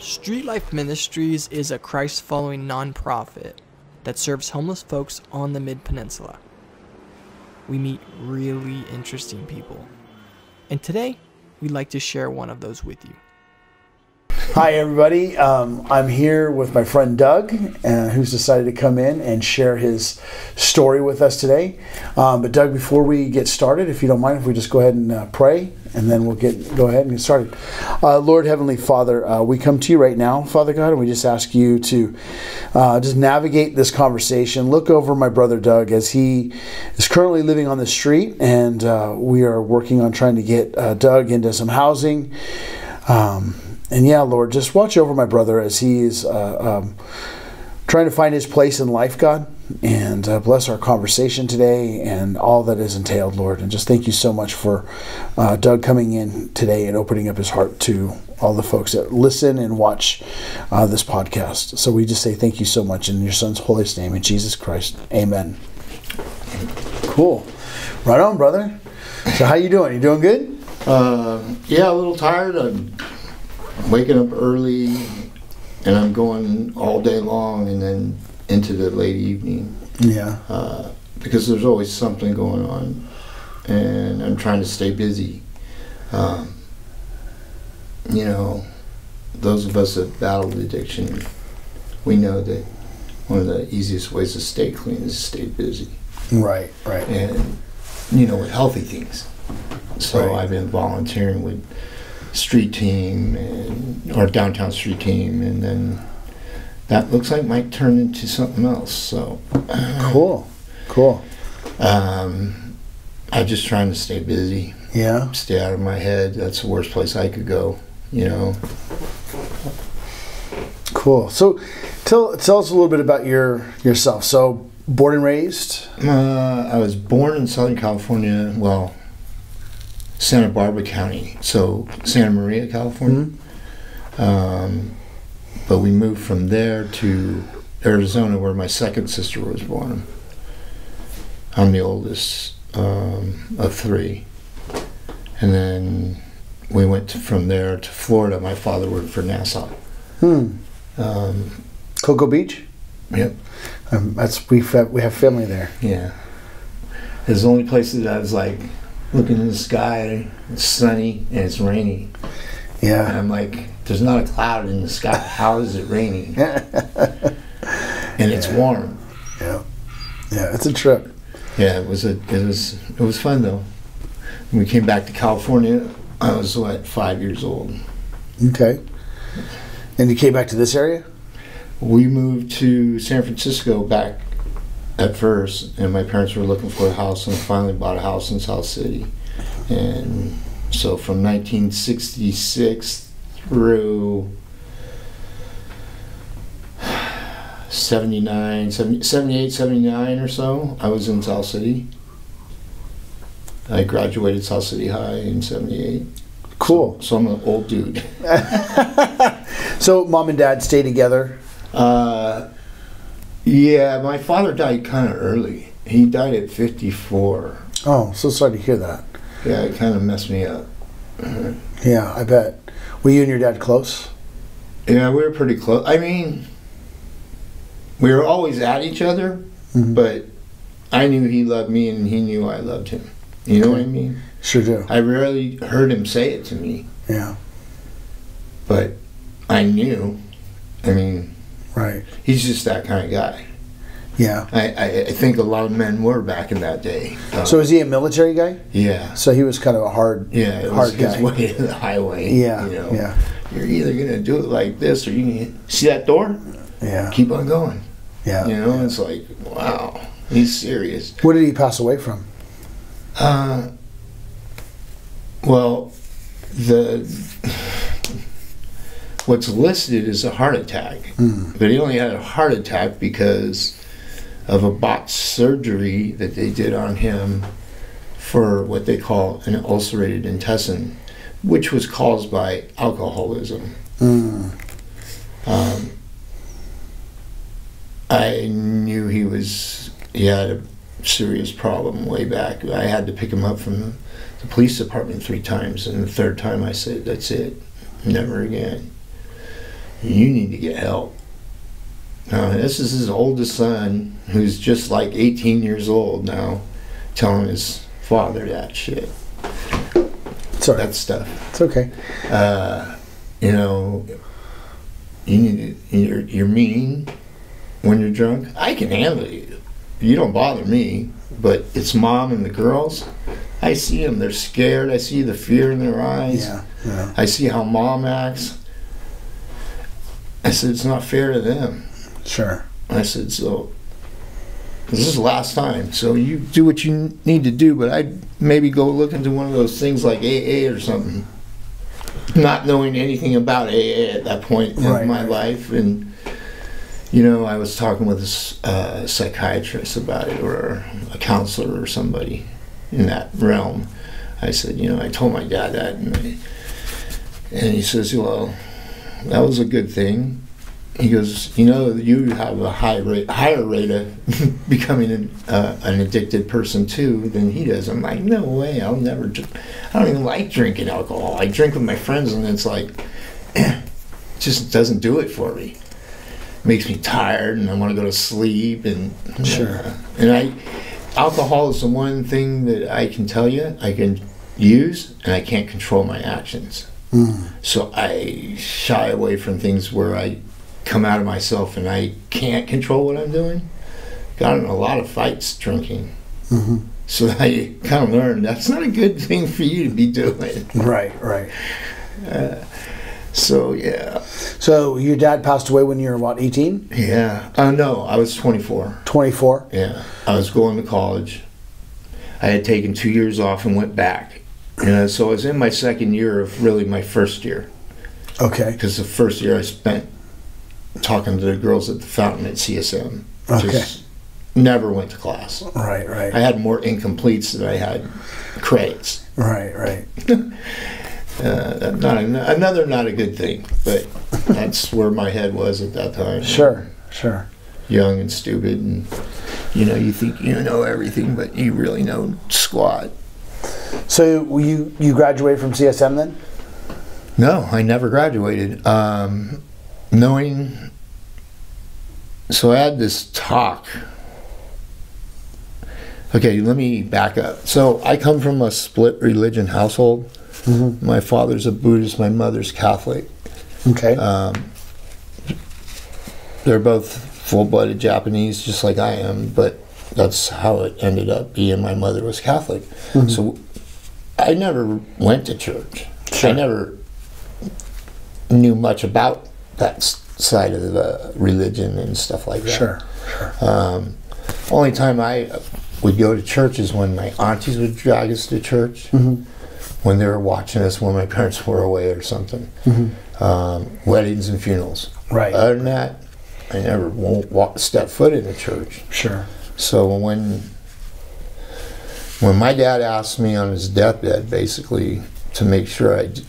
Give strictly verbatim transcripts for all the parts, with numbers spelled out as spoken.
Street Life Ministries is a Christ-following nonprofit that serves homeless folks on the Mid-Peninsula. We meet really interesting people, and today we'd like to share one of those with you. Hi everybody, um, I'm here with my friend Doug, uh, who's decided to come in and share his story with us today. Um, but Doug, before we get started, if you don't mind, if we just go ahead and uh, pray, and then we'll get go ahead and get started. Uh, Lord Heavenly Father, uh, we come to you right now, Father God, and we just ask you to uh, just navigate this conversation. Look over my brother Doug as he is currently living on the street, and uh, we are working on trying to get uh, Doug into some housing. Um, And yeah, Lord, just watch over my brother as he's uh, um, trying to find his place in life, God. And uh, bless our conversation today and all that is entailed, Lord. And just thank you so much for uh, Doug coming in today and opening up his heart to all the folks that listen and watch uh, this podcast. So we just say thank you so much in your son's holiest name, in Jesus Christ. Amen. Cool. Right on, brother. So how you doing? You doing good? Uh, yeah, a little tired. I'm waking up early, and I'm going all day long and then into the late evening. Yeah. Uh, because there's always something going on, and I'm trying to stay busy. Um, you know, those of us that battled addiction, we know that one of the easiest ways to stay clean is to stay busy. Right, right. And, you know, with healthy things. So right. I've been volunteering with Street Team and or Downtown Street Team, and then that looks like might turn into something else. So uh, cool, cool. Um, I'm just trying to stay busy. Yeah, stay out of my head. That's the worst place I could go. You know. Cool. So, tell tell us a little bit about your yourself. So, born and raised. Uh, I was born in Southern California. Well, Santa Barbara County, so Santa Maria, California. Mm-hmm. um, but we moved from there to Arizona, where my second sister was born. I'm the oldest um, of three, and then we went to, from there to Florida. My father worked for NASA. Hmm. Um, Cocoa Beach. Yep. Um, that's we fa- we have family there. Yeah. It's the only place that I was like, looking in the sky, it's sunny and it's rainy. Yeah. And I'm like, there's not a cloud in the sky. How is it raining? And yeah. It's warm. Yeah. Yeah, it's a trip. Yeah, it was a it was it was fun though. When we came back to California, I was what, five years old. Okay. And you came back to this area? We moved to San Francisco back at first, and my parents were looking for a house, and finally bought a house in South City. And so from nineteen sixty-six through seventy-nine, seventy, seventy-eight, seventy-nine or so, I was in South City. I graduated South City High in seventy-eight. Cool. So I'm an old dude. So mom and dad stay together? Uh, Yeah, my father died kind of early. He died at fifty-four. Oh, so sorry to hear that. Yeah, it kind of messed me up. Yeah, I bet. Were you and your dad close? Yeah, we were pretty close. I mean, we were always at each other, mm-hmm. but I knew he loved me and he knew I loved him. You know what I mean? Sure do. I rarely heard him say it to me. Yeah. But I knew. I mean... Right. He's just that kind of guy. Yeah. I, I, I think a lot of men were back in that day. Um, so is he a military guy? Yeah. So he was kind of a hard, yeah, it hard was guy. His way to the highway. Yeah. You know? Yeah. You're either gonna do it like this, or you can see that door. Yeah. Keep on going. Yeah. You know, yeah. It's like, wow, he's serious. What did he pass away from? Uh. Well, the. What's listed is a heart attack, mm. but he only had a heart attack because of a botched surgery that they did on him for what they call an ulcerated intestine, which was caused by alcoholism. Mm. Um, I knew he was, he had a serious problem way back. I had to pick him up from the, the police department three times, and the third time I said, that's it, never again. you need to get help. Uh, this is his oldest son, who's just like eighteen years old now, telling his father that shit. Sorry. That stuff. It's okay. Uh, you know, you need to, you're, you're mean when you're drunk. I can handle you. You don't bother me, but it's mom and the girls. I see them. They're scared. I see the fear in their eyes. Yeah, yeah. I see how mom acts. I said, it's not fair to them. Sure. I said, so this is the last time, so you do what you need to do, but I'd maybe go look into one of those things like A A or something, not knowing anything about A A at that point in right, my right. life. And, you know, I was talking with a uh, psychiatrist about it, or a counselor or somebody in that realm. I said, you know, I told my dad that, and, I, and he says, well, that was a good thing. He goes, you know, you have a high rate, higher rate of becoming an, uh, an addicted person, too, than he does. I'm like, no way. I'll never drink. I don't even like drinking alcohol. I drink with my friends, and it's like, eh, it just doesn't do it for me. It makes me tired, and I want to go to sleep. And sure. Uh, and I, alcohol is the one thing that I can tell you I can use, and I can't control my actions. Mm. So I shy away from things where I come out of myself and I can't control what I'm doing. Got in a lot of fights drinking. Mm-hmm. So I kind of learned that's not a good thing for you to be doing. Right, right. Uh, so, yeah. So your dad passed away when you were, what, eighteen? Yeah. Uh, no, I was twenty-four. twenty-four? Yeah. I was going to college. I had taken two years off and went back. And uh, so I was in my second year of really my first year. Okay. Because the first year I spent talking to the girls at the fountain at C S M. Okay. Just never went to class. Right, right. I had more incompletes than I had credits. Right, right. uh, not a, another not a good thing, but that's where my head was at that time. Sure, sure. Young and stupid, and you know, you think you know everything, but you really know squat. So you you graduated from C S M then? No, I never graduated. Um, Knowing, so I had this talk. Okay, let me back up. So I come from a split religion household. Mm-hmm. My father's a Buddhist, my mother's Catholic. Okay. Um, they're both full-blooded Japanese, just like I am, but that's how it ended up being. My mother was Catholic. Mm-hmm. So I never went to church. Sure. I never knew much about that side of the religion and stuff like that. Sure, sure. Um, only time I would go to church is when my aunties would drag us to church, mm-hmm. when they were watching us when my parents were away or something. Mm-hmm. Um, weddings and funerals. Right. Other than that, I never won't walk, step foot in a church. Sure. So when, when my dad asked me on his deathbed, basically, to make sure I d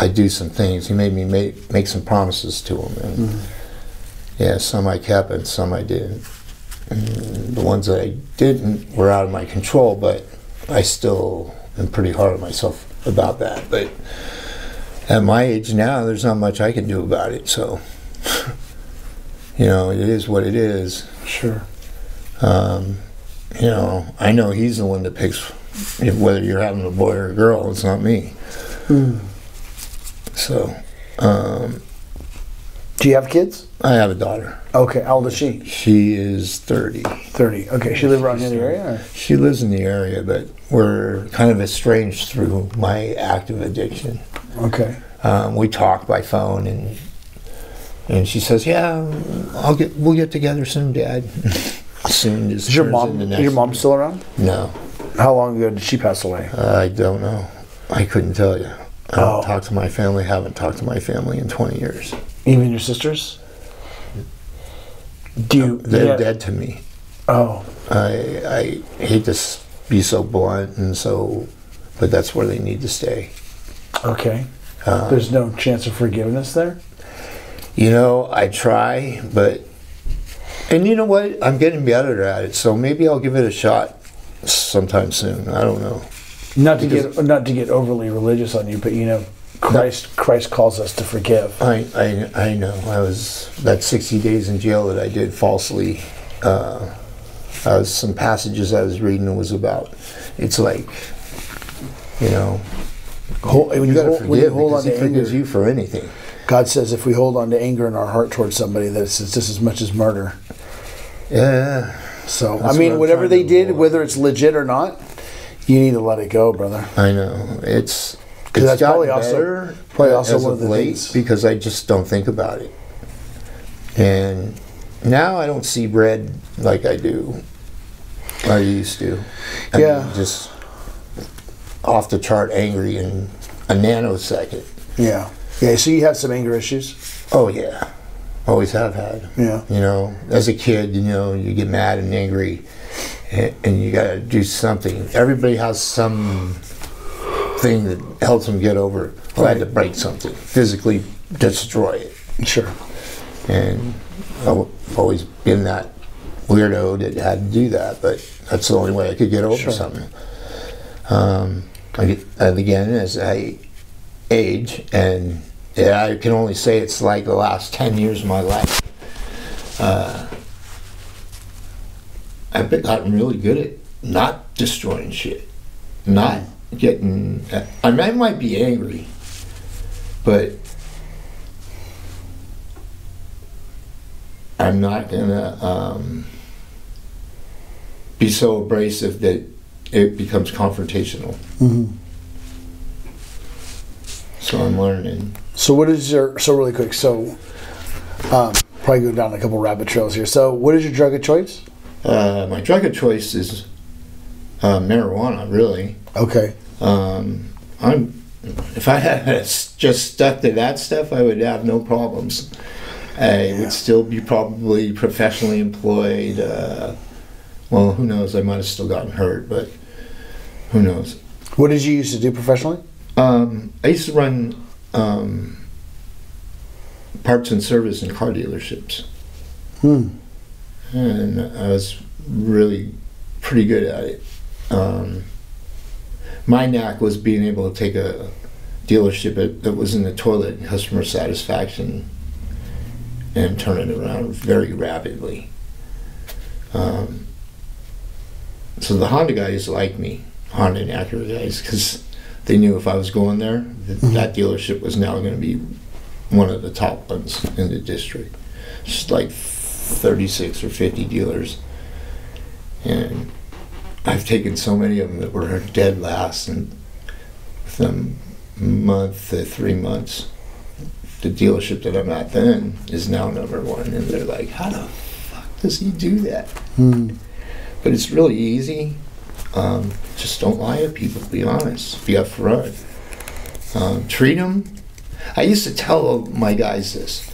I do some things. He made me make, make some promises to him. And mm-hmm. yeah, some I kept and some I didn't. And the ones that I didn't were out of my control, but I still am pretty hard on myself about that. But at my age now, there's not much I can do about it. So, you know, it is what it is. Sure. Um, you know, I know he's the one that picks if, whether you're having a boy or a girl. It's not me. Mm. So, um, do you have kids? I have a daughter. Okay, how old is she? She is thirty. thirty, okay. She lives around in the area? Or? She lives in the area, but we're kind of estranged through my active addiction. Okay. Um, we talk by phone, and and she says, yeah, I'll get, we'll get together soon, Dad. Soon as your mom, is your mom still around? No. How long ago did she pass away? I don't know. I couldn't tell you. I don't oh. talk to my family. Haven't talked to my family in twenty years. Even your sisters? Do you, they're yeah. dead to me. Oh. I I hate to be so blunt and so, but that's where they need to stay. Okay. Um, There's no chance of forgiveness there? You know, I try, but and you know what? I'm getting better at it, so maybe I'll give it a shot sometime soon. I don't know. Not to because, get not to get overly religious on you, but you know, Christ Christ calls us to forgive. I, I, I know. I was that sixty days in jail that I did falsely. Uh, I was, some passages I was reading was about. It's like, you know, hold, you, you got to forgive when you hold because on to He forgives you for anything. God says if we hold on to anger in our heart towards somebody, that it's just as much as murder. Yeah. So I mean, what whatever they did, whether it's legit or not, you need to let it go, brother. I know it's. It's that's probably also, probably also one of the things. Because I just don't think about it. And now I don't see bread like I do. I used to. I yeah. mean, just off the chart angry in a nanosecond. Yeah. Yeah, so you have some anger issues? Oh, yeah. Always have had. Yeah. You know, as a kid, you know, you get mad and angry. And, and you got to do something. Everybody has some thing that helps them get over it. Well, I had to break something, physically destroy it. Sure. And I've always been that weirdo that had to do that, but that's the only way I could get over sure. something. Um, and again, as I age, and yeah, I can only say it's like the last ten years of my life, uh, I've gotten really good at not destroying shit. Not getting, I mean, I might be angry, but I'm not gonna um, be so abrasive that it becomes confrontational. Mm-hmm. So I'm learning. So what is your, so really quick, so um, probably go down a couple rabbit trails here. So what is your drug of choice? Uh, my drug of choice is uh, marijuana, really. Okay. Um, I'm. If I had just stuck to that stuff, I would have no problems. I yeah. would still be probably professionally employed. Uh, well, who knows? I might have still gotten hurt, but who knows? What did you used to do professionally? Um, I used to run um, parts and service in car dealerships. Hmm. And I was really pretty good at it. Um, My knack was being able to take a dealership that was in the toilet, customer satisfaction, and turn it around very rapidly. Um, so the Honda guys liked me, Honda and Acura guys, because they knew if I was going there, that, mm-hmm. that dealership was now going to be one of the top ones in the district. Just like thirty-six or fifty dealers. And I've taken so many of them that were dead last, and within a month to three months, the dealership that I'm at then is now number one, and they're like, how the fuck does he do that? Hmm. But it's really easy. Um, just don't lie to people, be honest, be upfront. Um, treat them. I used to tell my guys this.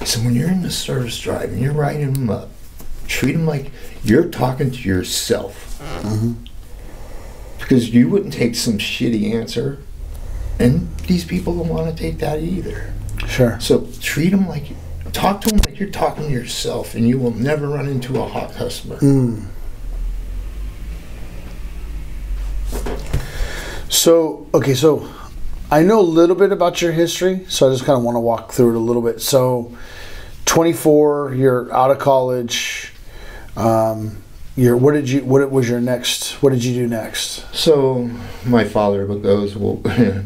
I said, when you're in the service drive and you're riding them up, treat them like you're talking to yourself. Mm-hmm. Because you wouldn't take some shitty answer, and these people don't want to take that either. Sure. So treat them like, talk to them like you're talking to yourself, and you will never run into a hot customer. Mm. So, okay, so I know a little bit about your history, so I just kind of want to walk through it a little bit. So, twenty-four, you're out of college. Um, your what did you what was your next? What did you do next? So my father goes well,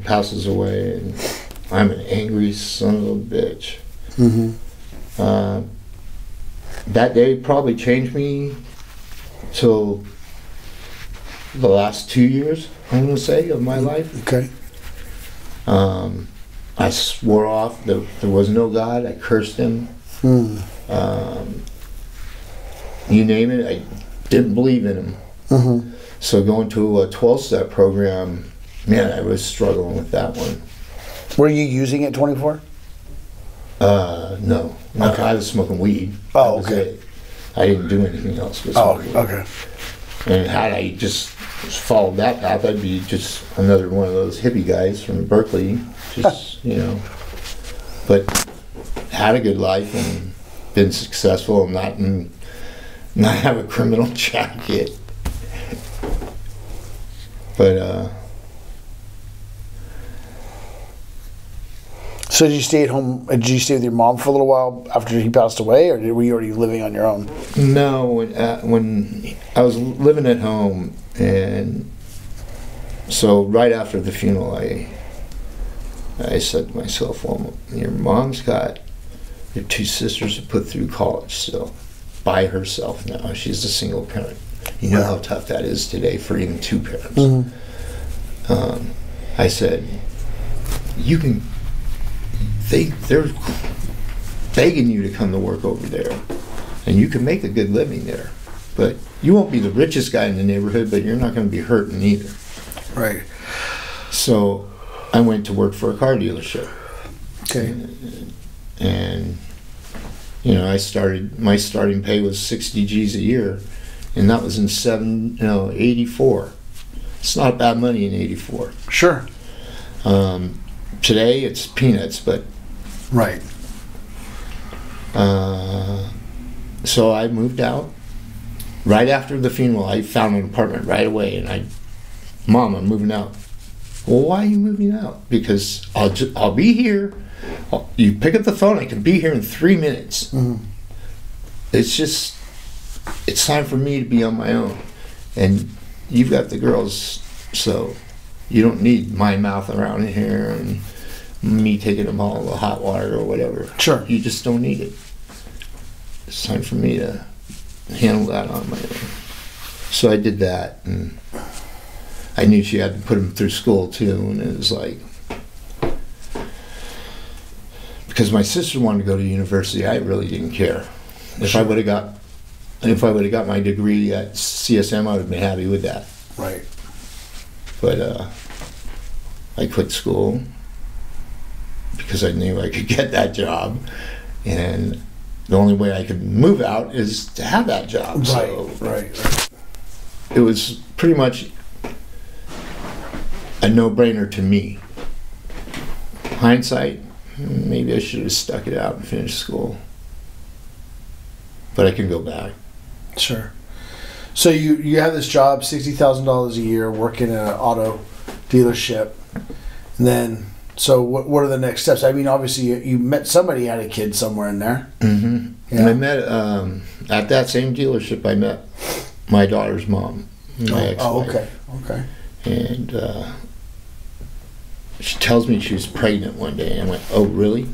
passes away, and I'm an angry son of a bitch. Mm-hmm. Uh, that day probably changed me till the last two years. I'm gonna say of my life. Okay. Um, I swore off that there was no God. I cursed him. Mm. Um, you name it, I didn't believe in him. Mm-hmm. So going to a twelve-step program, man, I was struggling with that one. Were you using at twenty-four? Uh, no. Okay. I, I was smoking weed. Oh, okay. I didn't do anything else but smoking weed. Oh, okay. And had I just followed that path, I'd be just another one of those hippie guys from Berkeley, just, you know. But had a good life and been successful and not in, not have a criminal jacket. But uh, So did you stay at home? Did you stay with your mom for a little while after he passed away, or were you already living on your own? No, uh, when I was living at home, and so right after the funeral, I I said to myself, "Well, your mom's got your two sisters to put through college still, by herself now. She's a single parent. You know how tough that is today for even two parents." Mm-hmm. um, I said, "You can. They they're begging you to come to work over there, and you can make a good living there. But you won't be the richest guy in the neighborhood, but you're not going to be hurting either." Right. So I went to work for a car dealership. Okay. And, and you know, I started. My starting pay was sixty G's a year, and that was in seven no eighty four. It's not bad money in eighty four. Sure. Um, today it's peanuts, but right. Uh, so I moved out right after the funeral. I found an apartment right away, and I, "Mom, I'm moving out." "Well, why are you moving out?" "Because I'll ju- I'll be here. I'll, you pick up the phone. I can be here in three minutes. Mm-hmm. It's just, it's time for me to be on my own, and you've got the girls, so you don't need my mouth around here and me taking them all the hot water or whatever. Sure, you just don't need it. It's time for me to handle that on my own." So I did that, and I knew she had to put them through school too, and it was like, because my sister wanted to go to university, I really didn't care. If sure. I would have got, if I would have got my degree at C S M, I would have been happy with that. Right. But uh, I quit school because I knew I could get that job, and the only way I could move out is to have that job. Right, so right, right. It was pretty much a no-brainer to me. Hindsight, maybe I should have stuck it out and finished school, but I can go back. Sure. So you, you have this job, sixty thousand dollars a year, working in an auto dealership. And then, so what what are the next steps? I mean, obviously, you, you met somebody, had a kid somewhere in there. Mm-hmm. Yeah. And I met, um, at that same dealership, I met my daughter's mom, my oh, ex-wife. Oh, okay, okay. And uh, she tells me she was pregnant one day, and I went, "Oh, really?"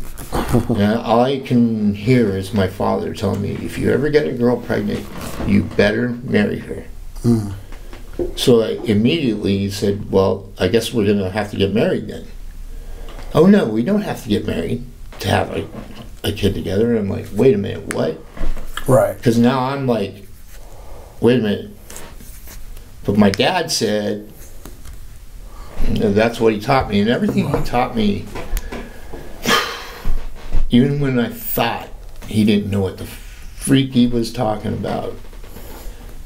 And all I can hear is my father telling me, "If you ever get a girl pregnant, you better marry her." Mm. So I immediately said, "Well, I guess we're going to have to get married then." "Oh, no, we don't have to get married to have a, a kid together." And I'm like, wait a minute, what? Right. Because now I'm like, wait a minute. But my dad said, that's what he taught me, and everything he taught me, even when I thought he didn't know what the freak he was talking about,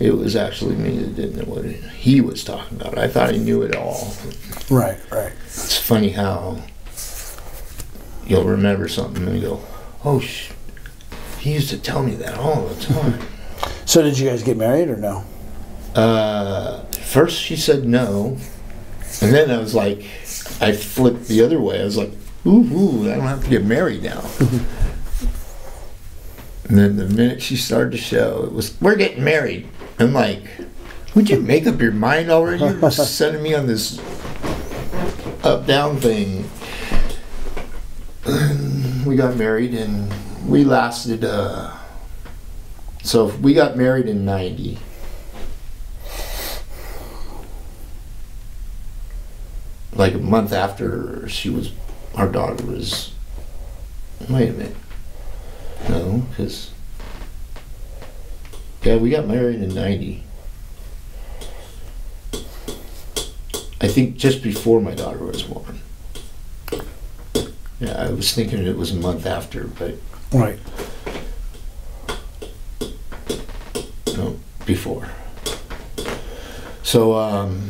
it was actually me that didn't know what he was talking about. I thought he knew it all. Right, right. It's funny how you'll remember something and go, "Oh, sh- he used to tell me that all the time." So did you guys get married or no? Uh, first she said no, and then I was like, I flipped the other way. I was like, Ooh, ooh, I don't have to get married now. And then the minute she started to show, it was, "We're getting married." I'm like, would you make up your mind already? You're sending me on this up-down thing. And we got married, and we lasted, uh, so we got married in ninety. Like a month after she was, our daughter was, wait a minute, no, because, yeah, we got married in ninety. I think just before my daughter was born. Yeah, I was thinking it was a month after, but. Right. No, before. So, um,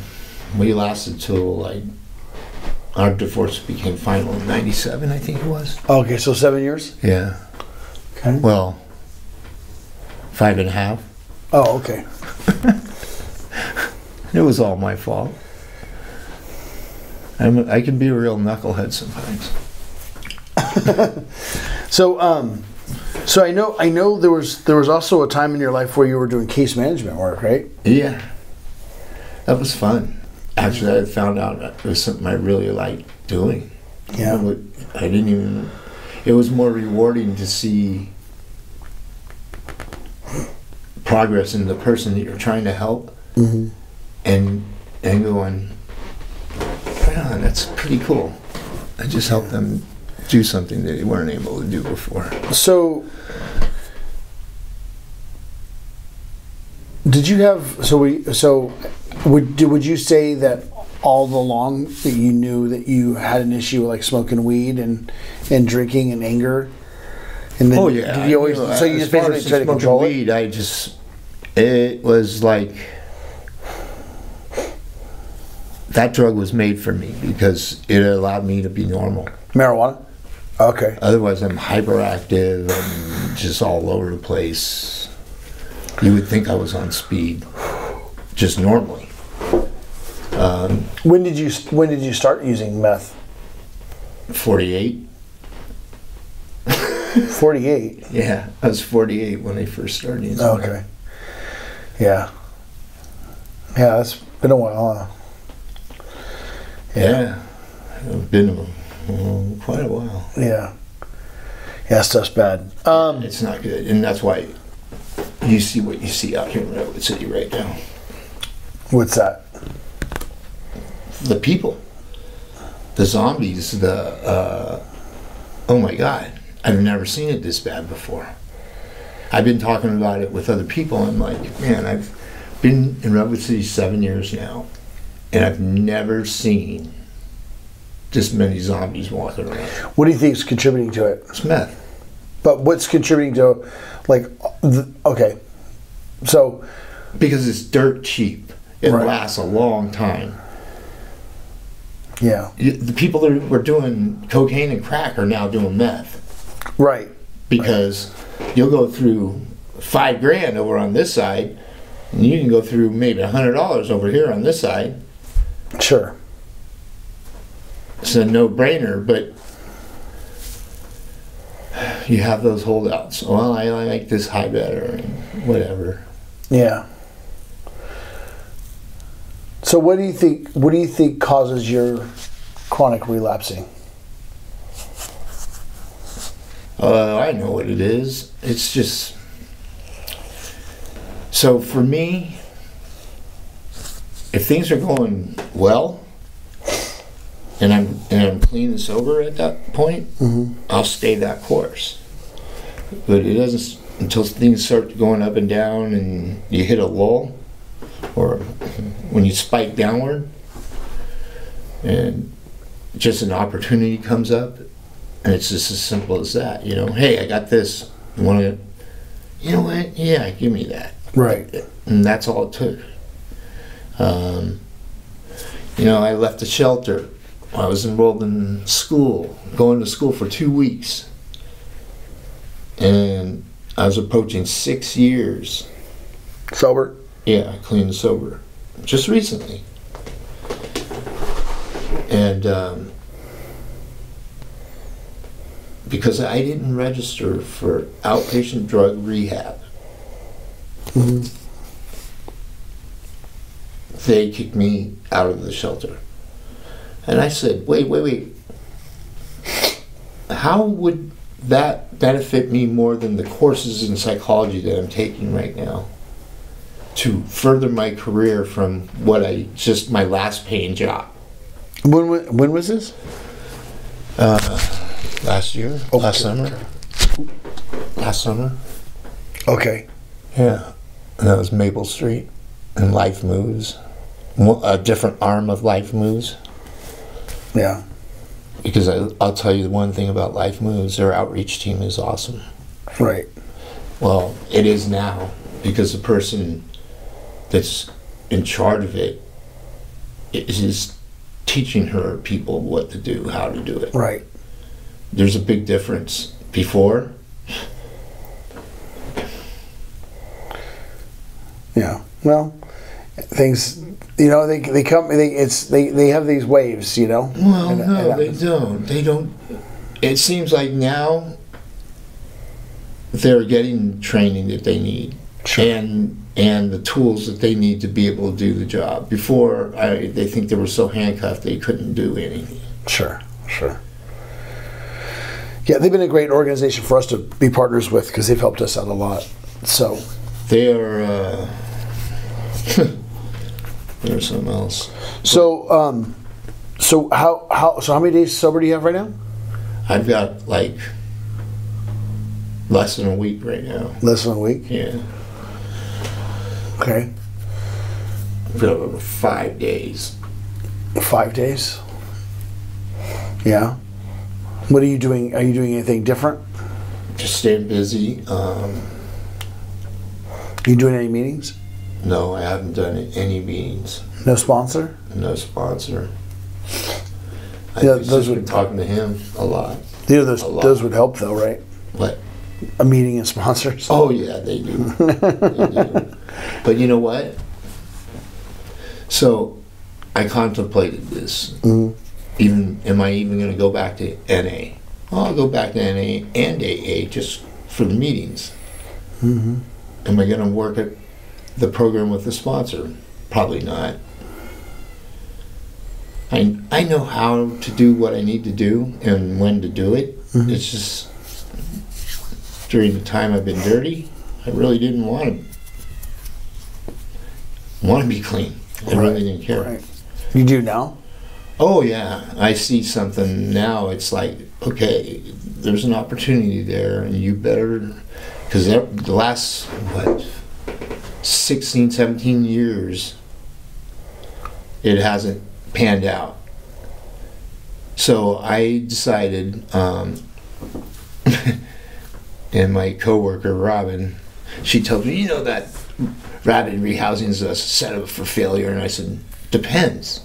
we lasted till like, our divorce became final in ninety-seven, I think it was. Okay, so seven years? Yeah. Okay. Well, five and a half. Oh, okay. It was all my fault. I'm, I can be a real knucklehead sometimes. So, um, so I know, I know there was there was also a time in your life where you were doing case management work, right? Yeah, that was fun. Actually, I found out it was something I really liked doing. Yeah, I didn't even. It was more rewarding to see progress in the person that you're trying to help, mm-hmm. and and going, yeah, that's pretty cool. I just helped them do something that they weren't able to do before. So, did you have? So we. So, would would you say that all the long that you knew that you had an issue with, like, smoking weed and and drinking and anger? And then, oh yeah. Did you always, you know, so you just basically tried to control weed, it? I just, it was like, that drug was made for me because it allowed me to be normal. Marijuana? Okay. Otherwise I'm hyperactive, I'm just all over the place. You would think I was on speed, just normally. Um, when did you when did you start using meth? forty-eight. forty-eight? Yeah, I was forty-eight when I first started using meth. Okay. Yeah. Yeah, it's been a while, huh? Yeah. Yeah. It's been a, um, quite a while. Yeah. Yeah, stuff's bad. Um, it's not good, and that's why you see what you see out here in Redwood City right now. What's that? The people. The zombies, the... Uh, oh my God. I've never seen it this bad before. I've been talking about it with other people. I'm like, man, I've been in Redwood City seven years now, and I've never seen this many zombies walking around. What do you think is contributing to it? It's meth. But what's contributing to, like, the, okay, so... Because it's dirt cheap. It right. lasts a long time. Yeah. The people that were doing cocaine and crack are now doing meth. Right. Because right. you'll go through five grand over on this side, and you can go through maybe a hundred dollars over here on this side. Sure. It's a no-brainer, but you have those holdouts. Well, I like this high better, and whatever. Yeah. So what do you think? What do you think causes your chronic relapsing? Uh, I know what it is. It's just, so for me, if things are going well, and I'm and I'm clean and sober at that point, mm-hmm. I'll stay that course. But it doesn't until things start going up and down, and you hit a lull, or when you spike downward, and just an opportunity comes up. And it's just as simple as that, you know. Hey, I got this. You want to? You know what? Yeah, give me that. Right. And that's all it took. Um, you know, I left the shelter. I was enrolled in school, going to school for two weeks, and I was approaching six years sober. Yeah, clean and sober, just recently, and. Um, Because I didn't register for outpatient drug rehab. Mm-hmm. They kicked me out of the shelter. And I said, wait, wait, wait. How would that benefit me more than the courses in psychology that I'm taking right now to further my career from what I just my last paying job? When, when was this? Uh... Last year? Oh, last summer? Okay. Last summer? Okay. Yeah. And that was Maple Street and Life Moves. A different arm of Life Moves. Yeah. Because I, I'll tell you the one thing about Life Moves, their outreach team is awesome. Right. Well, it is now because the person that's in charge of it is teaching her people what to do, how to do it. Right. There's a big difference before. Yeah. Well, things, you know, they they come. They, it's they they have these waves, you know. Well, and, no, and they don't. They don't. it seems like now they're getting training that they need. Sure. and and the tools that they need to be able to do the job. Before, I, they think they were so handcuffed they couldn't do anything. Sure, sure. Yeah, they've been a great organization for us to be partners with because they've helped us out a lot. So they are. Uh, there's something else. So, um, so how how so? How many days sober do you have right now? I've got like less than a week right now. Less than a week. Yeah. Okay. For five days. Five days. Yeah. What are you doing? Are you doing anything different? Just staying busy. Um, you doing any meetings? No, I haven't done any meetings. No sponsor? No sponsor. I yeah, those would talking to him a lot. Yeah, those lot. Those would help though, right? What? A meeting and sponsors. Oh yeah, they do. They do. But you know what? So, I contemplated this. Mm-hmm. Even, am I even going to go back to N A? Well, I'll go back to N A and A A just for the meetings. Mm-hmm. Am I going to work at the program with the sponsor? Probably not. I, I know how to do what I need to do and when to do it. Mm-hmm. It's just during the time I've been dirty, I really didn't want to, want to be clean. I really didn't care. Right. You do now? Oh yeah, I see something now, it's like, okay, there's an opportunity there, and you better, because the last, what, sixteen, seventeen years, it hasn't panned out. So I decided, um, and my coworker, Robin, she told me, you know that rapid rehousing is a setup for failure, and I said, depends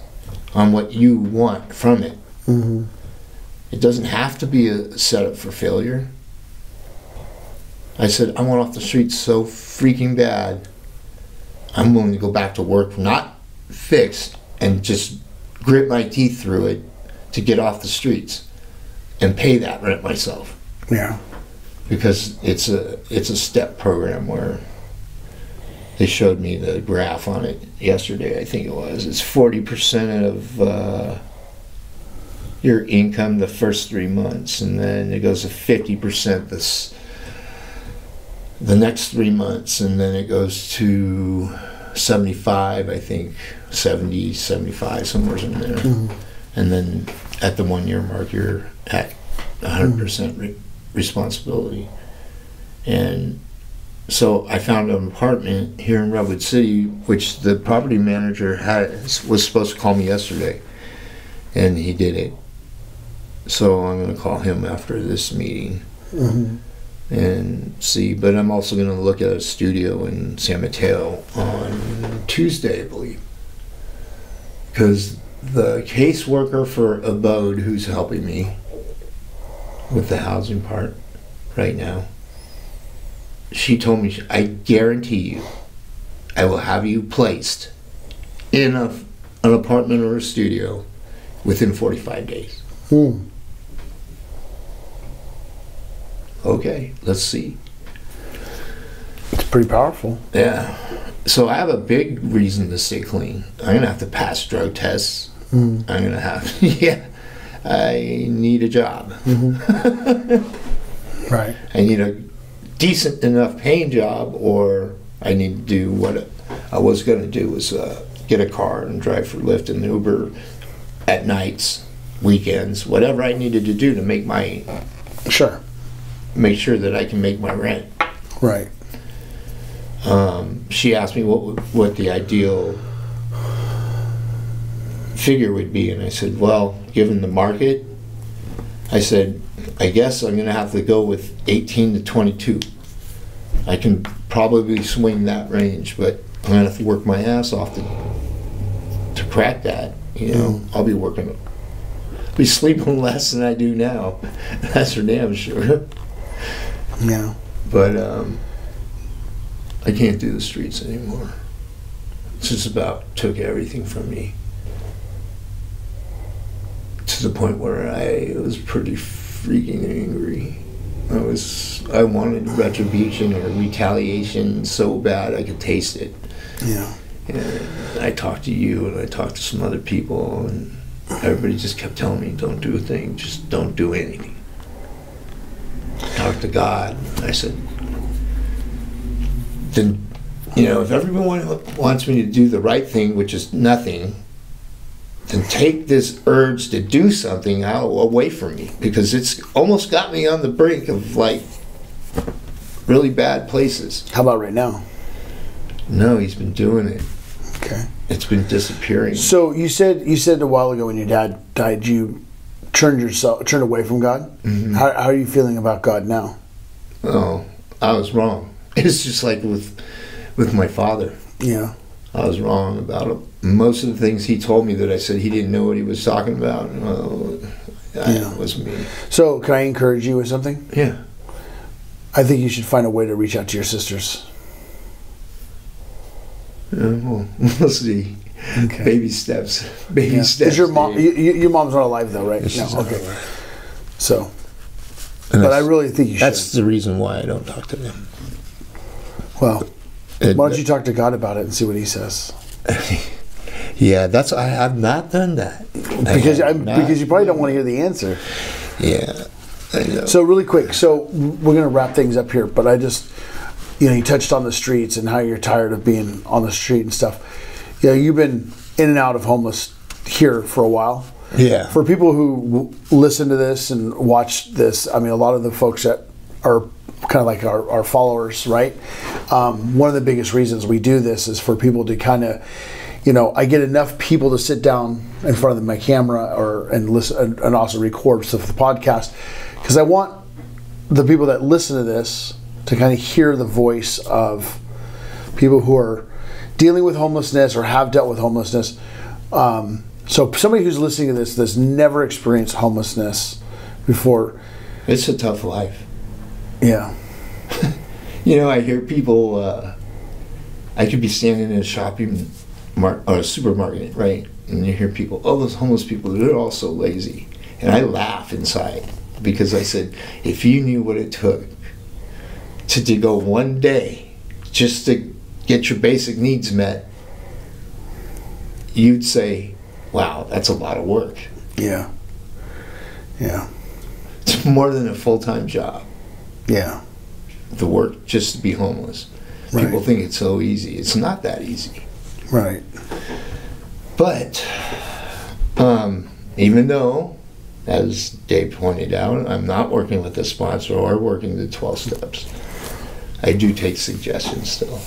on what you want from it. Mm-hmm. It doesn't have to be a setup for failure. I said, I want off the street so freaking bad, I'm willing to go back to work, not fixed, and just grit my teeth through it to get off the streets and pay that rent myself. Yeah. Because it's a, it's a step program where they showed me the graph on it yesterday, I think it was. It's forty percent of uh, your income the first three months, and then it goes to fifty percent this, the next three months, and then it goes to seventy-five, I think, seventy, seventy-five, somewhere in there. Mm-hmm. And then at the one-year mark, you're at one hundred percent re responsibility. And so I found an apartment here in Redwood City, which the property manager had, was supposed to call me yesterday, and he didn't. So I'm going to call him after this meeting. Mm-hmm. And see. But I'm also going to look at a studio in San Mateo on Tuesday, I believe, because the caseworker for Abode, who's helping me with the housing part right now, she told me, I guarantee you, I will have you placed in a, an apartment or a studio within forty-five days. Hmm. Okay, let's see. It's pretty powerful. Yeah. So I have a big reason to stay clean. I'm going to have to pass drug tests. Hmm. I'm going to have, yeah, I need a job. Mm-hmm. Right. I need a decent enough paying job, or I need to do what I was going to do, was uh, get a car and drive for Lyft and Uber at nights, weekends, whatever I needed to do to make my sure make sure that I can make my rent. Right. Um, she asked me what what the ideal figure would be, and I said, well, given the market, I said, I guess I'm going to have to go with eighteen to twenty-two. I can probably swing that range, but I'm going to have to work my ass off to, to crack that. You know, mm. I'll be working, I'll be sleeping less than I do now. That's for damn sure. Yeah. But um, I can't do the streets anymore. It's just about took everything from me, to the point where I was pretty freaking angry. I was, I wanted retribution or retaliation so bad I could taste it. Yeah. And I talked to you and I talked to some other people and everybody just kept telling me, don't do a thing, just don't do anything. Talk to God. I said, then, you know, if everyone wants me to do the right thing, which is nothing, then take this urge to do something out away from me, because it's almost got me on the brink of like really bad places. How about right now? No, he's been doing it. Okay. It's been disappearing. So you said you said a while ago when your dad died, you turned yourself turned away from God. Mm-hmm. How, how are you feeling about God now? Oh, I was wrong. It's just like with with my father. Yeah. I was wrong about him. Most of the things he told me that I said he didn't know what he was talking about, well, that yeah. was me. So can I encourage you with something? Yeah. I think you should find a way to reach out to your sisters. Yeah, well, we'll see. Okay. Baby steps. Baby yeah. steps. Is your mom? You, your mom's not alive though, right? No. Okay. Alive. So, and but I really think you should. That's the reason why I don't talk to them. Well, it, why don't you talk to God about it and see what He says? Yeah, that's I have not done that because I, because you probably don't want to hear the answer. Yeah. I know. So really quick, so we're gonna wrap things up here, but I just. You know, you touched on the streets and how you're tired of being on the street and stuff. You know, you've been in and out of homeless here for a while. Yeah. For people who w listen to this and watch this, I mean, a lot of the folks that are kind of like our, our followers, right? Um, one of the biggest reasons we do this is for people to kind of, you know, I get enough people to sit down in front of my camera or and listen and, and also record stuff for the podcast, because I want the people that listen to this to kind of hear the voice of people who are dealing with homelessness or have dealt with homelessness. Um, so somebody who's listening to this that's never experienced homelessness before. It's a tough life. Yeah. You know, I hear people, uh, I could be standing in a shopping mar or a supermarket, right? And you hear people, oh, those homeless people, they're all so lazy. And I laugh inside because I said, if you knew what it took To, to go one day just to get your basic needs met, you'd say, wow, that's a lot of work. Yeah. Yeah. It's more than a full-time job. Yeah. The work just to be homeless. Right. People think it's so easy. It's not that easy. Right. But um, even though, as Dave pointed out, I'm not working with a sponsor or working the twelve steps. I do take suggestions still.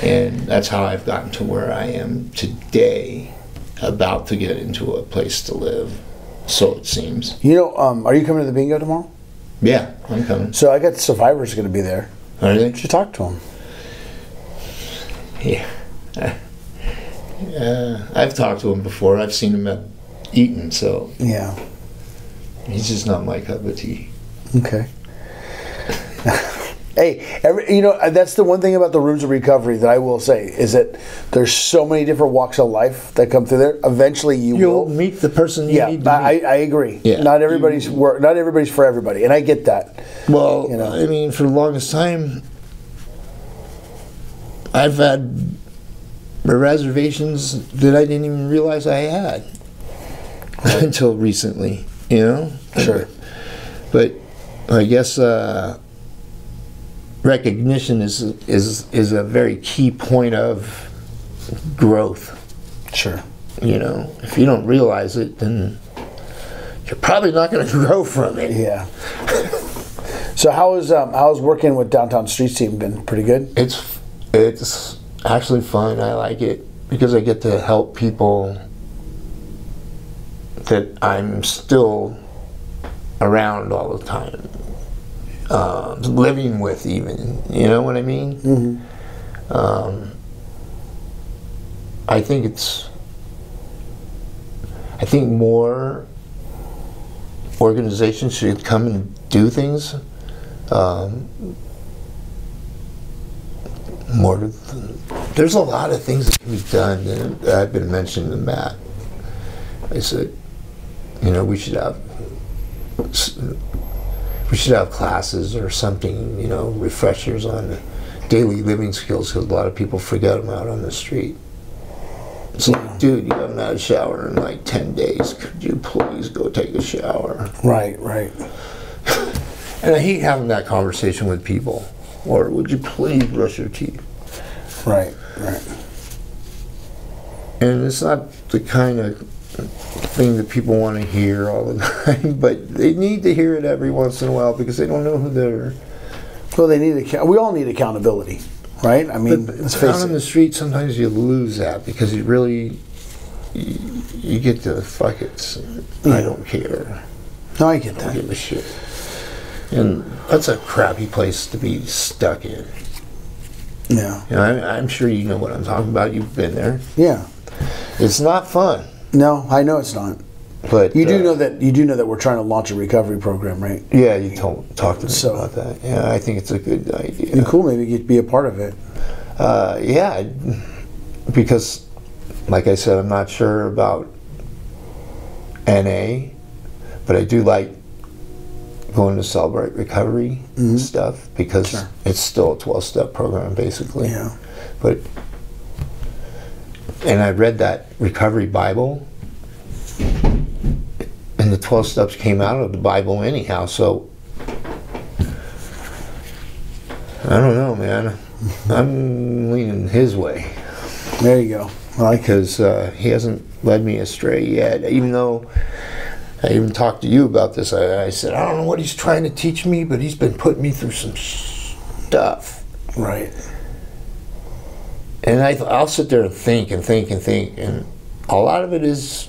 And that's how I've gotten to where I am today, about to get into a place to live, so it seems. You know, um, are you coming to the bingo tomorrow? Yeah, I'm coming. So I got Survivor's going to be there. Are they? You should talk to him. Yeah. Uh, I've talked to him before. I've seen him at Eaton, so. Yeah. He's just not my cup of tea. Okay. Hey, every, you know, that's the one thing about the Rooms of Recovery that I will say is that there's so many different walks of life that come through there. Eventually, you You'll will meet the person you yeah, need to I, meet. Yeah, I, I agree. Yeah. Not everybody's work. Not everybody's for everybody, and I get that. Well, you know, I mean, for the longest time, I've had reservations that I didn't even realize I had right. until recently. You know, sure, but I guess. Uh, Recognition is is is a very key point of growth. Sure. You know, if you don't realize it, then you're probably not going to grow from it. Yeah. So how is um, how's working with Downtown Street Team been? Pretty good. It's it's actually fun. I like it because I get to help people that I'm still around all the time. Uh, living with, even, you know what I mean? Mm-hmm. um, I think it's I think more organizations should come and do things um, more th there's a lot of things that can be done, and I've been mentioning to Matt. I said, you know, we should have we should have classes or something, you know, refreshers on the daily living skills, because a lot of people forget them out on the street. It's like, dude, you haven't had a shower in like ten days. Could you please go take a shower? Right, right. And I hate having that conversation with people. Or would you please brush your teeth? Right, right. And it's not the kind of thing that people want to hear all the time, but they need to hear it every once in a while because they don't know who they're. Well, they need account. We all need accountability, right? I mean, but, let's face out it. On the street, sometimes you lose that because you really you, you get to fuck it. Yeah. I don't care. No, I get that. I don't give a shit. And that's a crappy place to be stuck in. Yeah. You know, I, I'm sure you know what I'm talking about. You've been there. Yeah. It's not fun. No, I know it's not. But you do uh, know that you do know that we're trying to launch a recovery program, right? Yeah, you told, talked to me so, about that. Yeah, I think it's a good idea. It'd be cool, maybe you'd be a part of it. Uh, yeah, because, like I said, I'm not sure about N A, but I do like going to Celebrate Recovery mm-hmm. stuff because sure. it's still a twelve-step program, basically. Yeah, but. And I read that Recovery Bible, and the twelve steps came out of the Bible anyhow, so I don't know, man. I'm leaning his way. There you go. Well, because uh, he hasn't led me astray yet, even though I even talked to you about this. I, I said, I don't know what he's trying to teach me, but he's been putting me through some stuff. Right. And I, I'll sit there and think and think and think, and a lot of it is,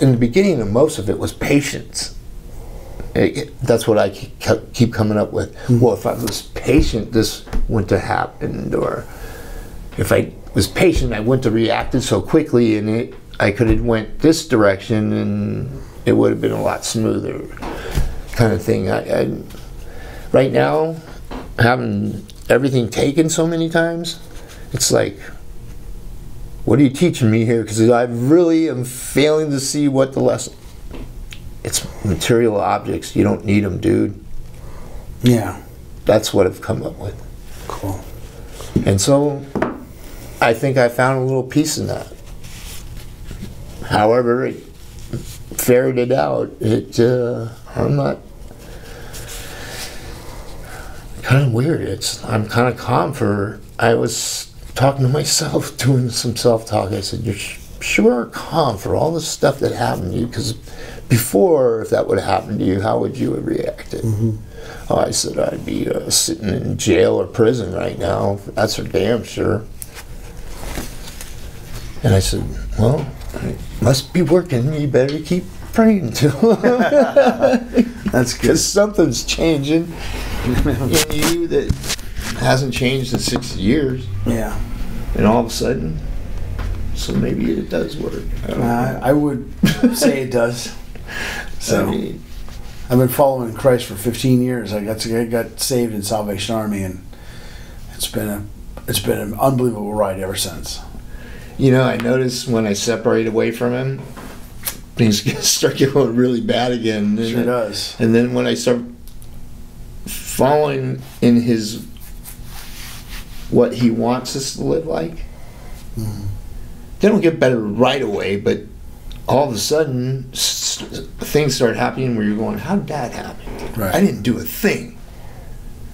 in the beginning, and most of it was patience. It, it, that's what I keep, keep coming up with. Mm-hmm. Well, if I was patient, this wouldn't have happened, or if I was patient, I wouldn't have reacted so quickly, and it, I could have went this direction, and it would have been a lot smoother, kind of thing. I, I, right now, having everything taken so many times, it's like, what are you teaching me here? Because I really am failing to see what the lesson. It's material objects. You don't need them, dude. Yeah. That's what I've come up with. Cool. And so I think I found a little piece in that. However, it ferreted out. It, uh, I'm not. Kind of weird. It's. I'm kind of calm for. I was talking to myself, doing some self-talk. I said, you're sure calm for all the stuff that happened to you, because before, if that would have happened to you, how would you have reacted? Mm-hmm. Oh, I said, I'd be uh, sitting in jail or prison right now. That's for damn sure. And I said, well, it must be working. You better keep praying to him. That's good. Because something's changing in you that... hasn't changed in sixty years. Yeah. And all of a sudden, so maybe it does work. I, don't uh, know. I would say it does. So I mean, I've been following Christ for fifteen years. I got to, I got saved in Salvation Army, and it's been a it's been an unbelievable ride ever since. You know, I noticed when I separate away from him, things start going really bad again. Sure it does. And then when I start following in his what he wants us to live like. Mm-hmm. They don't get better right away, but all of a sudden things start happening where you're going, how did that happen? Right. I didn't do a thing.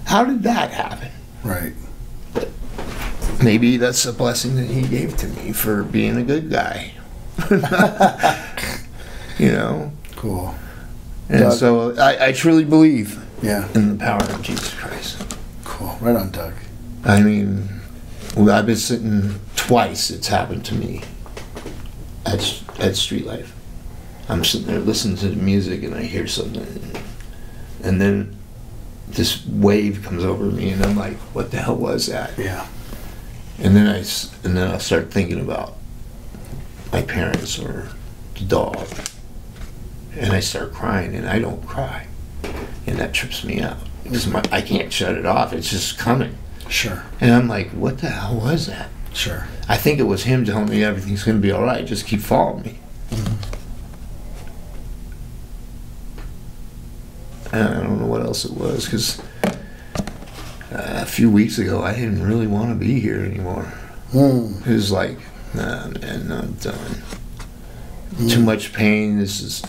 How did that happen? Right. But maybe that's a blessing that he gave to me for being a good guy. You know? Cool. And Doug. So I, I truly believe yeah. in the power of Jesus Christ. Cool. Right on, Doug. I mean, I've been sitting twice, it's happened to me at, at Street Life. I'm sitting there listening to the music and I hear something. And, and then this wave comes over me and I'm like, what the hell was that? Yeah. And then I, and then I start thinking about my parents or the dog. And I start crying and I don't cry. And that trips me out. Because my, I can't shut it off, it's just coming. Sure. And I'm like, what the hell was that? Sure. I think it was him telling me everything's going to be all right. Just keep following me. Mm-hmm. I don't know what else it was, because uh, a few weeks ago I didn't really want to be here anymore. Mm. It was like, nah, man, I'm done. Mm. Too much pain. This is,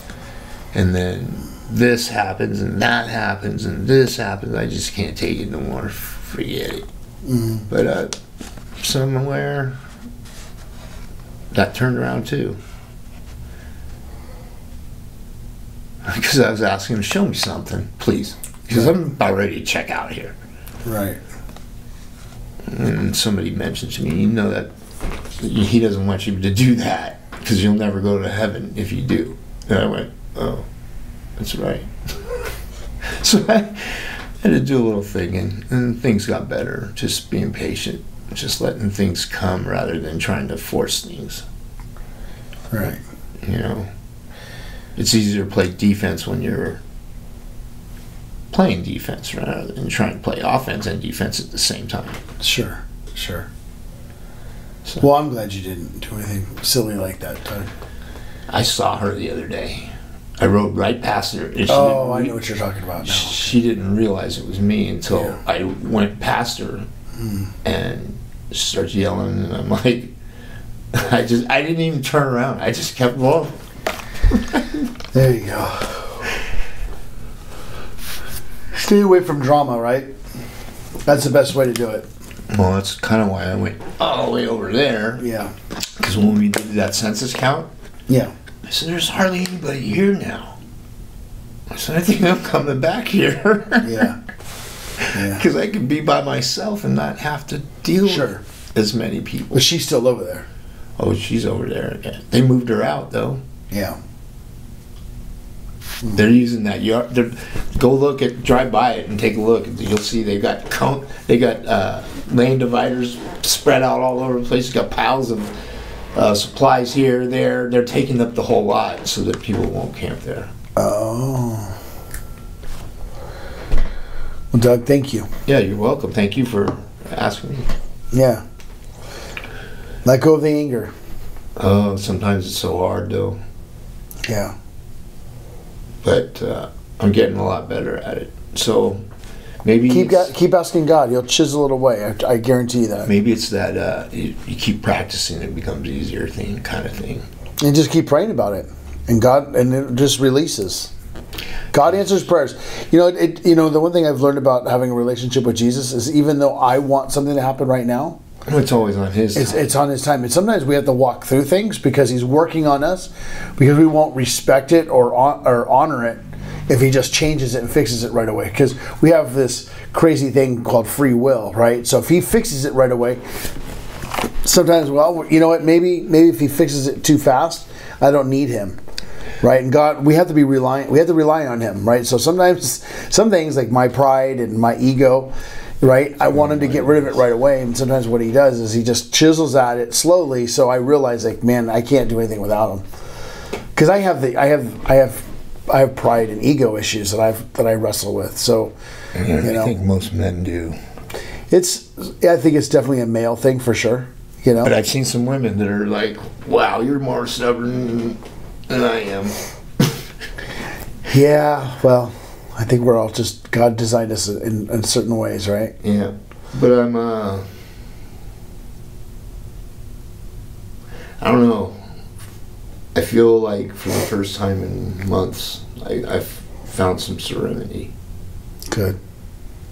and then this happens, and that happens, and this happens. I just can't take it no more. Forget it. Mm. But uh, somewhere that turned around too. Because I was asking him, show me something, please. Because I'm about ready to check out here. Right. And somebody mentioned to me, you know that he doesn't want you to do that, because you'll never go to heaven if you do. And I went, oh, that's right. So I had to do a little thinking, and things got better. Just being patient, just letting things come rather than trying to force things. Right. You know? It's easier to play defense when you're playing defense rather than trying to play offense and defense at the same time. Sure, sure. So. Well, I'm glad you didn't do anything silly like that, Doug. I saw her the other day. I rode right past her. And oh, I know what you're talking about now. She didn't realize it was me until yeah. I went past her mm. and started yelling, and I'm like, I just, I didn't even turn around. I just kept walking. There you go. Stay away from drama, right? That's the best way to do it. Well, that's kind of why I went all the way over there. Yeah. Because when we did that census count, yeah, I said, there's hardly anybody here now. I said, I think I'm coming back here. Yeah. Because yeah. I could be by myself and not have to deal sure. with as many people. But she's still over there. Oh, she's over there again. They moved her out, though. Yeah. Mm. They're using that yard. They're, go look at, drive by it and take a look. You'll see they've got cone, they got uh, lane dividers spread out all over the place. They've got piles of uh, supplies here, there. They're taking up the whole lot so that people won't camp there. Oh. Well, Doug, thank you. Yeah, you're welcome. Thank you for asking me. Yeah. Let go of the anger. Oh, sometimes it's so hard, though. Yeah. But uh, I'm getting a lot better at it. So maybe keep keep asking God. He'll chisel it away. I, I guarantee that. Maybe it's that uh, you, you keep practicing, it becomes easier thing, kind of thing. And just keep praying about it, and God, and it just releases. God answers prayers. You know, it. You know, the one thing I've learned about having a relationship with Jesus is, even though I want something to happen right now, it's always on his time. It's, it's on his time. And sometimes we have to walk through things because he's working on us, because we won't respect it or, on, or honor it if he just changes it and fixes it right away. Because we have this crazy thing called free will, right? So if he fixes it right away, sometimes, well, you know what, maybe, maybe if he fixes it too fast, I don't need him. Right, and God, we have to be reliant. We have to rely on him, right? So sometimes, some things like my pride and my ego, right? I want him to get rid of it right away, and sometimes what he does is he just chisels at it slowly. So I realize, like, man, I can't do anything without him, because I have the, I have, I have, I have pride and ego issues that I've that I wrestle with. So, you know, I think most men do. It's, I think it's definitely a male thing for sure. You know, but I've seen some women that are like, wow, you're more stubborn than I am. Yeah, well, I think we're all just, God designed us in, in certain ways, right? Yeah, but I'm, uh, I don't know. I feel like for the first time in months, I, I've found some serenity. Good.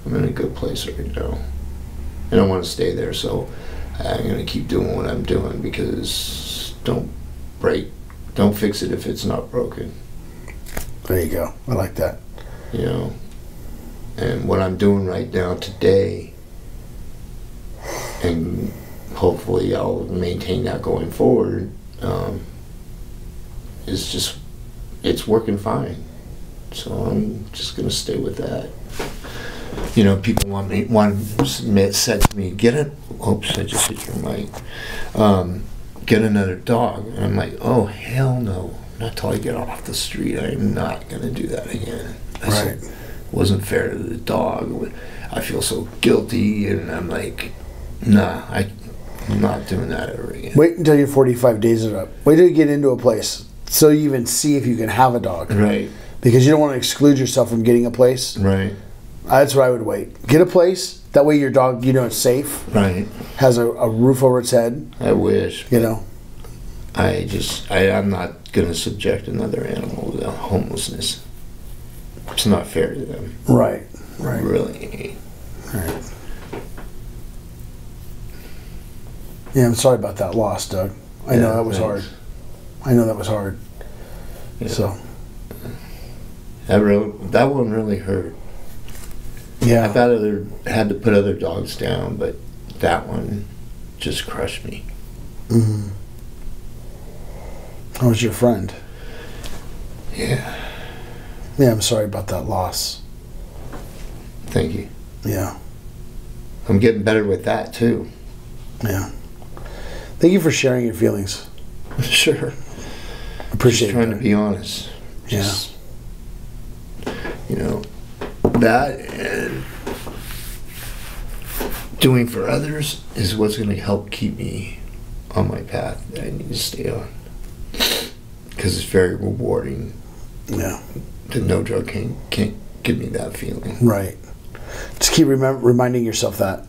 I'm in a good place right now. And I want to stay there, so I'm going to keep doing what I'm doing, because don't break. Don't fix it if it's not broken. There you go. I like that. You know, and what I'm doing right now today, and hopefully I'll maintain that going forward, um, is just, it's working fine. So I'm just going to stay with that. You know, people want me, want to, said to me, get it. Oops, I just hit your mic. Um, get another dog. And I'm like, oh, hell no. Not till I get off the street. I am not going to do that again. That's right. It wasn't fair to the dog. I feel so guilty, and I'm like, nah, I, I'm not doing that ever again. Wait until your forty-five days are up. Wait till you get into a place so you even see if you can have a dog. Right. because you don't want to exclude yourself from getting a place. Right. That's what I would wait. Get a place. That way your dog, you know, it's safe. Right. Has a, a roof over its head. I wish. You know. I just, I, I'm not going to subject another animal to homelessness. It's not fair to them. Right. Right. Really. Right. Yeah, I'm sorry about that loss, Doug. I yeah, know that was thanks. hard. I know that was hard. Yeah. So. That, really, that one really hurt. Yeah. I thought I had to put other dogs down, but that one just crushed me. Mm-hmm. I was your friend. Yeah. Yeah, I'm sorry about that loss. Thank you. Yeah. I'm getting better with that, too. Yeah. Thank you for sharing your feelings. Sure. Appreciate it. Just trying that. to be honest. Just, yeah. You know, that and doing for others is what's going to help keep me on my path that I need to stay on. Because it's very rewarding. Yeah. The no drug can't, can't give me that feeling. Right. Just keep remember, reminding yourself that.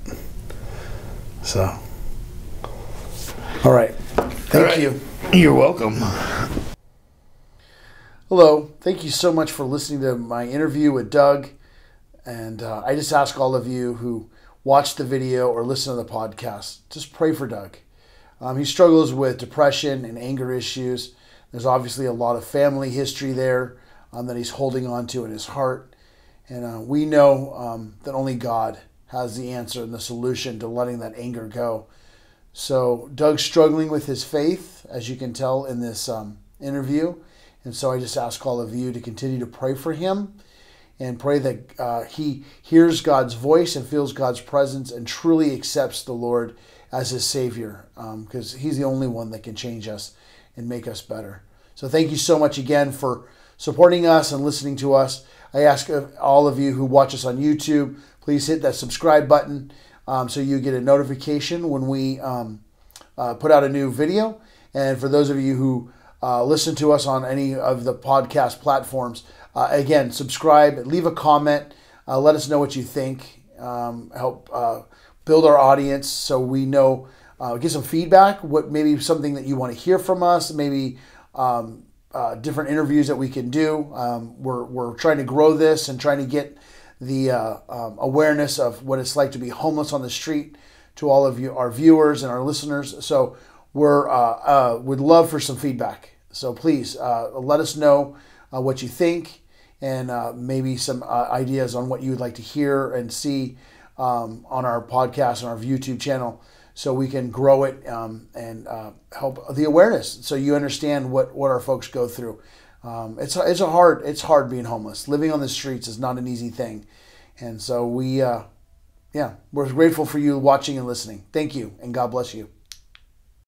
So. All right. Thank All right. you. You're welcome. Hello. Thank you so much for listening to my interview with Doug. And uh, I just ask all of you who watch the video or listen to the podcast, just pray for Doug. Um, he struggles with depression and anger issues. There's obviously a lot of family history there um, that he's holding on to in his heart. And uh, we know um, that only God has the answer and the solution to letting that anger go. So Doug's struggling with his faith, as you can tell in this um, interview. And so I just ask all of you to continue to pray for him and pray that uh, he hears God's voice and feels God's presence and truly accepts the Lord as his Savior, because um, he's the only one that can change us and make us better. So thank you so much again for supporting us and listening to us. I ask all of you who watch us on YouTube, please hit that subscribe button um, so you get a notification when we um, uh, put out a new video. And for those of you who uh, listen to us on any of the podcast platforms, uh, again, subscribe, leave a comment, uh, let us know what you think, um, help uh, build our audience so we know. Uh, get some feedback, what maybe something that you want to hear from us, maybe um, uh, different interviews that we can do. Um, we're, we're trying to grow this and trying to get the uh, um, awareness of what it's like to be homeless on the street to all of you, our viewers and our listeners. So we're uh, uh, would love for some feedback. So please uh, let us know uh, what you think and uh, maybe some uh, ideas on what you would like to hear and see um, on our podcast and our YouTube channel, so we can grow it um, and uh, help the awareness, so you understand what, what our folks go through. Um, it's it's a hard it's hard being homeless. Living on the streets is not an easy thing, and so we, uh, yeah, we're grateful for you watching and listening. Thank you, and God bless you.